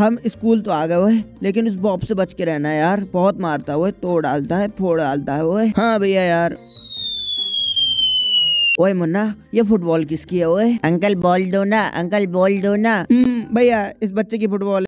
हम स्कूल तो आ गए हुए, लेकिन इस बॉब से बच के रहना यार, बहुत मारता हुए, तोड़ डालता है, फोड़ डालता है वो। हाँ भैया यार। ओए मुन्ना, ये फुटबॉल किसकी है? ओए अंकल बॉल दो ना, अंकल बॉल दो ना। भैया इस बच्चे की फुटबॉल